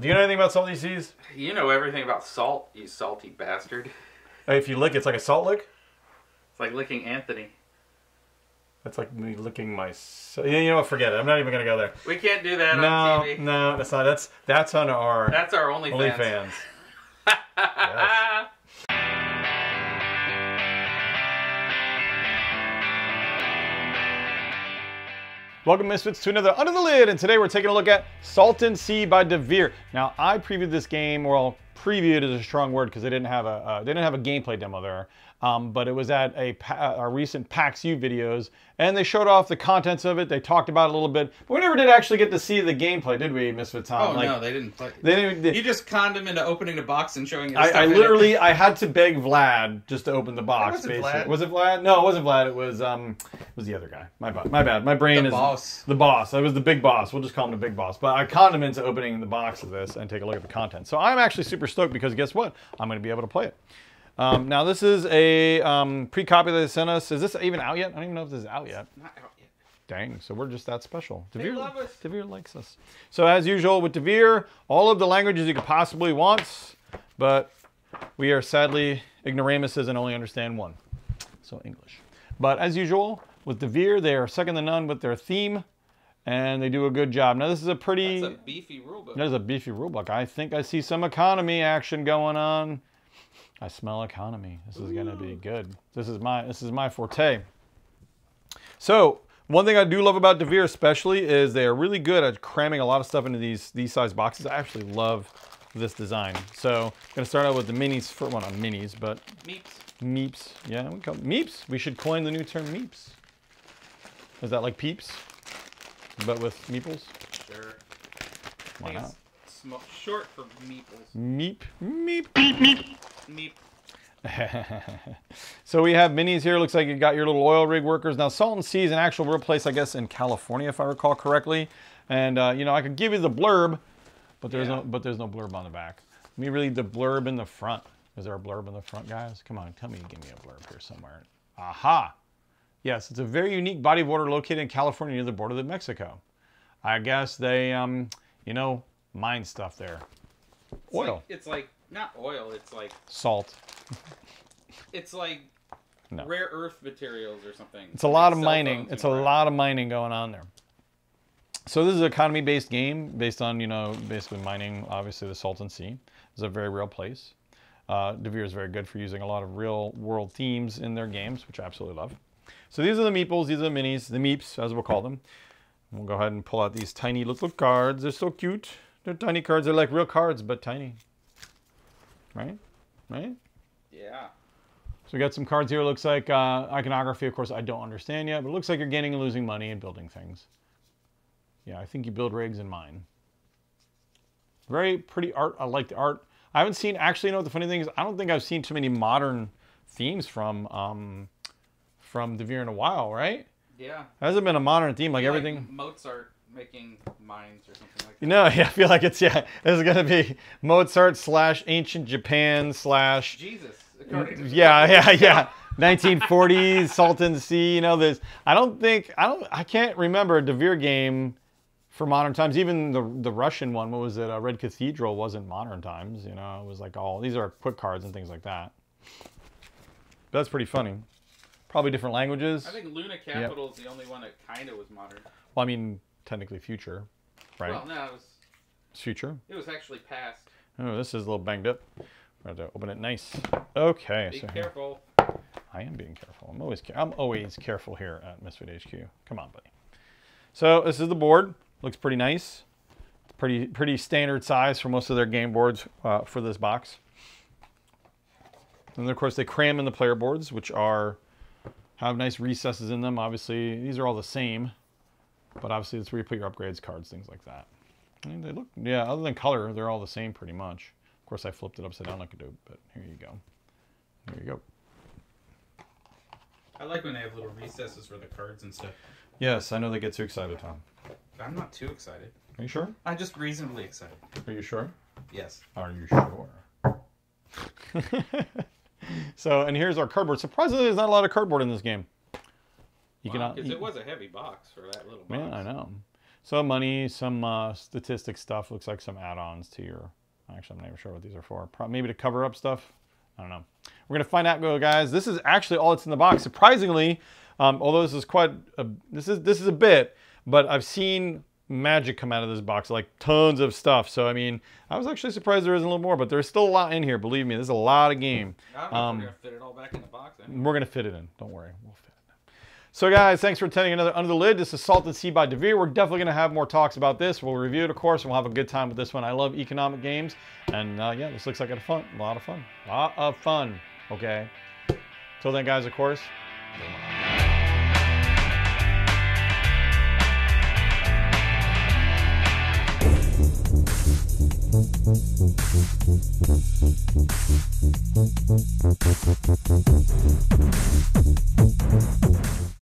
Do you know anything about salty seas? You know everything about salt, you salty bastard. If you lick, it's like a salt lick? It's like licking Anthony. That's like me licking my... You know what, forget it. I'm not even going to go there. We can't do that on TV. No, that's not. That's on our... That's our OnlyFans. Yes. Welcome, Misfits, to another Under the Lid, and today we're taking a look at Salton Sea by Devir. Now, I previewed this game, well, previewed is a strong word because they didn't have a gameplay demo there, but it was at our recent PAX U videos, and they showed off the contents of it. They talked about it a little bit, but we never did actually get to see the gameplay, did we, Misfits? Oh, like, no, they didn't play. You just conned him into opening a box and showing. I literally, I had to beg Vlad just to open the box. Vlad. Was it Vlad? No, it wasn't Vlad. It was the other guy. My bad. My brain is the boss. I was the big boss. We'll just call him the big boss. But I conned him into opening the box of this and take a look at the content. So I'm actually super stoked because guess what? I'm going to be able to play it. Now this is a pre-copy that they sent us. Is this even out yet? I don't even know if this is out yet. It's not out yet. Dang, so we're just that special. Devir likes us. So as usual with Devir, all of the languages you could possibly want, but we are sadly ignoramuses and only understand one. So English. But as usual, with Devir, they are second to none with their theme. And they do a good job. Now, this is a pretty... That's a beefy rulebook. That is a beefy rulebook. I think I see some economy action going on. I smell economy. This is going to be good. This is my forte. So, one thing I do love about Devir especially is they are really good at cramming a lot of stuff into these size boxes. I actually love this design. So, I'm going to start out with the minis. For, well, not minis, but... Meeps. Meeps. Yeah, we call them meeps. We should coin the new term meeps. Is that like peeps? But with meeples? Sure. Why not? Short for meeples. Meep. Meep. Meep. Meep. Meep. So we have minis here. Looks like you got your little oil rig workers. Now, Salton Sea is an actual real place, I guess, in California, if I recall correctly. And, you know, I could give you the blurb, but there's no blurb on the back. Let me read the blurb in the front. Is there a blurb in the front, guys? Come on, tell me you give me a blurb here somewhere. Aha! Yes, it's a very unique body of water located in California near the border with Mexico. I guess they, you know, mine stuff there. Oil. It's like, not oil, it's like... Salt. It's like no. Rare earth materials or something. It's a lot of mining. It's a lot of mining going on there. So this is an economy-based game based on, you know, basically mining, obviously, the Salton Sea. It's a very real place. Devir is very good for using a lot of real-world themes in their games, which I absolutely love. So these are the meeples, these are the minis, the meeps, as we'll call them. We'll go ahead and pull out these tiny little cards. They're so cute. They're tiny cards. They're like real cards, but tiny. Right? Right? Yeah. So we got some cards here. It looks like iconography, of course, I don't understand yet, but it looks like you're gaining and losing money and building things. Yeah, I think you build rigs and mine. Very pretty art. I like the art. I haven't seen, actually, you know what the funny thing is? I don't think I've seen too many modern themes from Devir in a while, right? Yeah. That hasn't been a modern theme, like everything. Mozart making mines or something like that. No, yeah, I feel like it's, yeah, this is going to be Mozart / ancient Japan / Jesus. Yeah. 1940s, Salton Sea, you know, this. I can't remember a Devir game for modern times. Even the Russian one, what was it? Red Cathedral wasn't modern times, you know, it was like all, these are quick cards and things like that. But that's pretty funny. Probably different languages. I think Luna Capital is the only one that kind of was modern. Well, I mean, technically future, right? Well, no, it was... It's future? It was actually past. Oh, this is a little banged up. We're going to open it nice. Okay. Be careful. Here. I am being careful. I'm always careful here at Misfit HQ. Come on, buddy. So this is the board. Looks pretty nice. Pretty standard size for most of their game boards for this box. And then, of course, they cram in the player boards, which are... have nice recesses in them. Obviously, these are all the same, but obviously it's where you put your upgrades, cards, things like that. And they look, yeah, other than color, they're all the same pretty much. Of course, I flipped it upside down like a dope, but here you go. There you go. I like when they have little recesses for the cards and stuff. Yes, I know they get too excited, Tom. I'm not too excited. Are you sure? I'm just reasonably excited. Are you sure? Yes. Are you sure? So, and here's our cardboard. Surprisingly, there's not a lot of cardboard in this game. You cannot, because it was a heavy box for that little box. Yeah, I know. Some money, some statistics stuff. Looks like some add-ons to your... Actually, I'm not even sure what these are for. Maybe to cover up stuff. I don't know. We're going to find out, guys. This is actually all that's in the box. Surprisingly, although this is quite... This is a bit, but I've seen magic come out of this box, like tons of stuff. So, I mean, I was actually surprised there isn't a little more, but there's still a lot in here. Believe me, there's a lot of game. I don't know if we're going to fit it all back in the box. Anyway. We're going to fit it in. Don't worry. We'll fit it in. So guys, thanks for attending another Under the Lid. This is Salton Sea by Devir. We're definitely going to have more talks about this. We'll review it, of course, and we'll have a good time with this one. I love economic games. And yeah, this looks like a lot of fun. Okay. Till then, guys, of course.